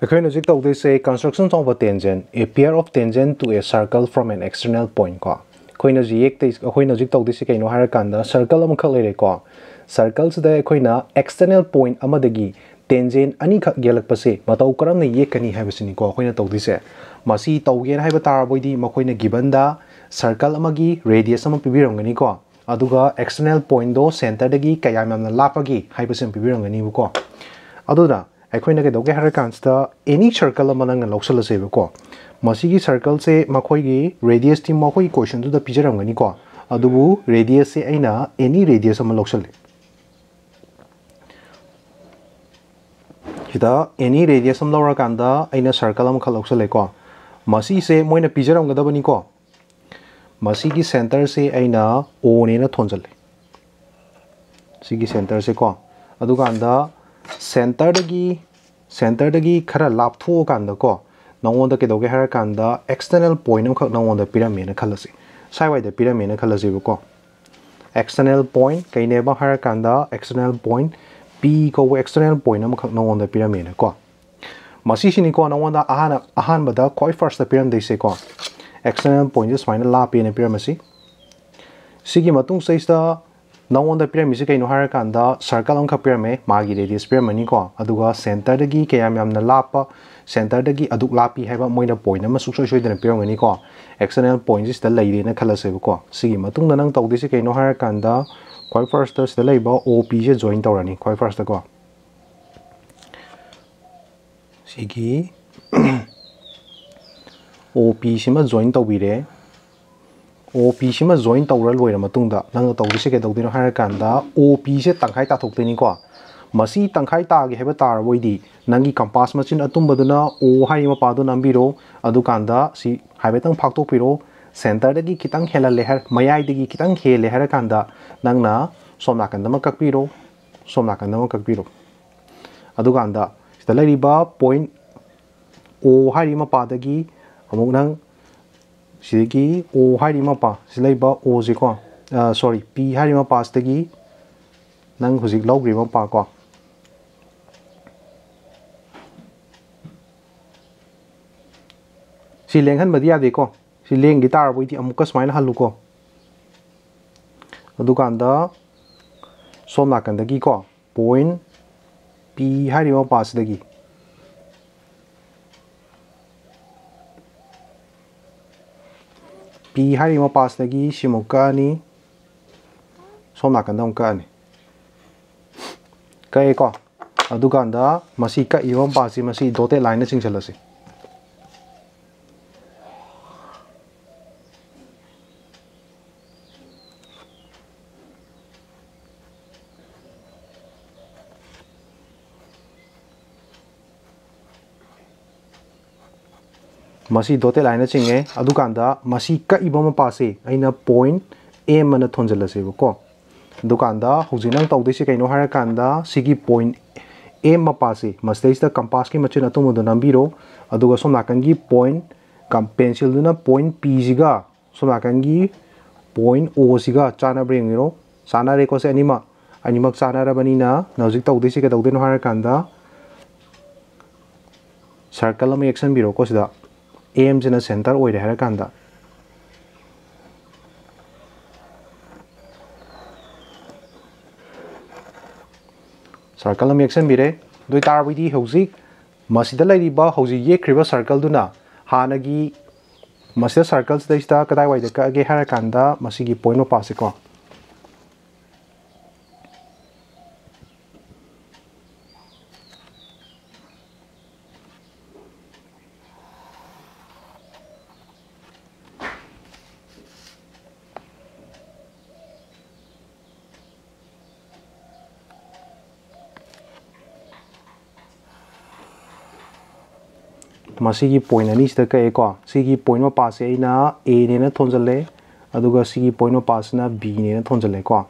Akhoi jik tawde se construction of a tangent, a pair of tangent to a circle from an external point ko. Khoina ji ek te khoina jik tawde se kaino har kanda circle am khalere ko. Circles da khoina external point amadagi tangent ani khak gelak pase matau karam ne ye kani habasini ko khoina tawde se. Masi tawgen haiba taraboidi makhoina given da circle amagi radius am pibirangani ko. Aduga external point do center dagi kayam amna lapagi haibasam pibirangani ko. Aduna Akhoi ke doge har kans ta any circle amanang loksala se ko masigi circle se makhoi gi radius ti makhoi equation tu da pijarang ngani ko adubu radius se aina any radius am loksal hida any radius am lawra kan da aina circle am kha loksal ko masi se moina pijarang ga da bani ko masigi center se aina o ne na thonjal sigi center se ko adu kan da center dagi khara laptho kan da ko nongon da ke doge har kan da external point am khak nongon da pyramid na khalasi saiwai da pyramid na khalasi bu ko external point kaine ba har kan da external point p ko external point am khak nongon da pyramid na ko masi sini ko nongon da ahan ba da koi first da pyramid dei se ko external point is final la p na pyramid si sigi matung sai sta Now on the pyramid is kaino har kan da circle am khap pyramid magi radius pyramid ni ko aduga center dagi kayam yamna lapa center dagi aduk lapi haiba moina point am suksoi soidana pyram ni ko external point is the laire na khala se ko sigi matung na nang tawde se kaino har kan da koi first the laiba op je join tawrani koi first ko sigi op sima join tawire OP sima join tawral loira matungda nang tawdise ke tawdino har kanda OP se tangkhai ta thokteini ko masi tangkhai ta ge heba tar boidi nangi compass machine atumbaduna o haima padu nambiro adukanda si haibetang phaktok piro center dagi kitang khela lehar mayai dagi kitang khela har kanda nangna somna kandama kakpiro adukanda stalari ba point o haima padagi amuk nang Sidiki O Harimapa, Silaba O Ziko, sorry, P Harimapa Stegi Nang Huzik Logrima Pako Silang Han Badia Deco, Silang guitar with the Amukas Mine Haluko Duganda Somnakandagi Ko, Point P Harimapa Stegi P harima pass lagi shimoka ni somna kan dong kan kai ko adukan da masika iwam pasi masi dote line sing chalasi masi dote line chinge adukan da masi ka ibama pase aina point a mana thonjala se ko dukan da hujinang tawde se kaino har kan da sigi point a ma pase mastei da compass ki machin atumu do nambiro aduga somna kan gi point kam pencil duna point p jiga somna kan gi point o jiga chana bring ro sana re ko se anima chana ra bani na naujik tawde se ka tawde no har kan da circle am action biro ko sida AM in a center or Harakanda circle makes a mire, do it are with the Hosik Masida Lady Ba Hosi Ye Kriva circle Duna Hanagi Masida circles the star Kadawai the Kage Harakanda Masigi Poino Pasico Masigi point and is the Kaeko. Sigi point of pass aina, A in a tonzale, Aduga Sigi point of passna, B in a tonzalequa.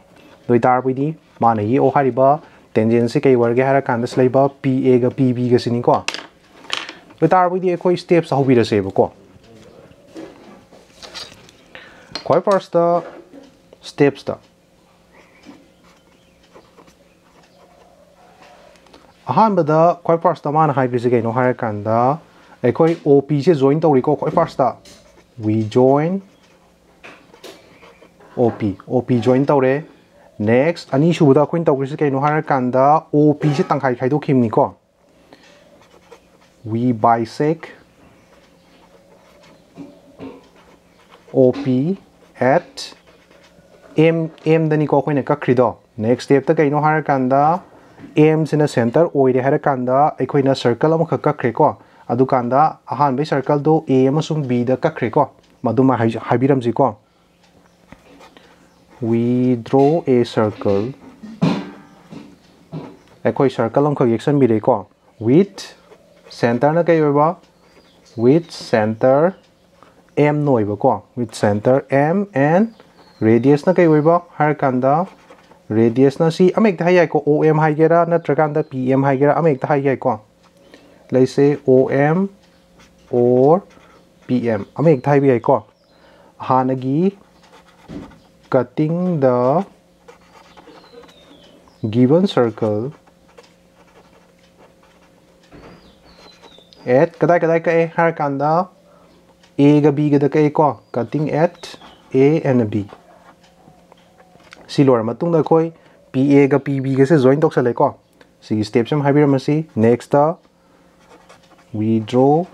Do it are with the Manahi O Hariba, Tendency K. Wargara can the slaba, P. Ega P. B. Gasiniqua. Do it are with the equi steps of the Sabeco. Quite first the steps. ꯑꯍꯥꯟꯕꯗ ꯈꯣꯏ first ꯃꯥꯅ ꯍꯥꯏꯕꯤꯁꯤ ꯀꯩꯅꯣ ꯍꯥꯏꯔꯀꯥꯟꯗ ꯑꯩꯈꯣꯏ OP ꯁꯦ join ꯇꯧꯔꯤꯀꯣ ꯈꯣꯏ first we join OP join tore. Next ani subuda khun tawrisi kaino harakanda OP se tangkhai khai do khimni ko we bisect OP at M dani ko khoi na ka khrido. Next step ta kaino harakanda M sina center oire harakanda ai khoi na circle am khakka khre ko adukanda ahan be circle do A amasum B da ka khre ko maduma haibiram ji ko we draw a circle ekoi circle am reaction bi re ko with center na kai ba with center M noi ba ko with center M and radius na kai ba har kanda radius na si am ek thai ai ko OM hai gera na trakanda PM hai gera am ek thai ai ko let's say OM or PM am ek thai bi ai ko hanagi cutting the given circle at kadai ka harakanda A ga B ga ka ko cutting at A and B silor matung da koi PA ga PB ga se join tok sale ko si steps am habiram si next the we draw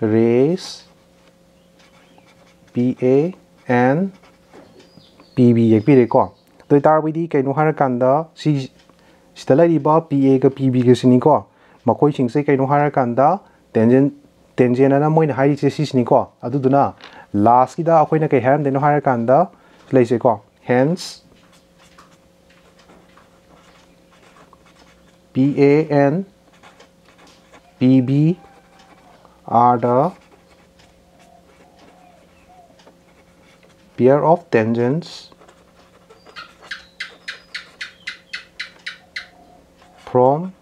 rays PA and PB yek pire ko to tar bi di kaino harakanda si stalari ba PA ka PB ke sini ko makoi sing se kaino harakanda tangent na moin hai che si sini ko aduduna last ki da akoi na kai haram de no harakanda lai se ko hence PA and PB are the pair of tangents from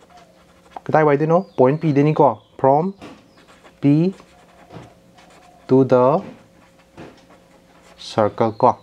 point P from P to the circle.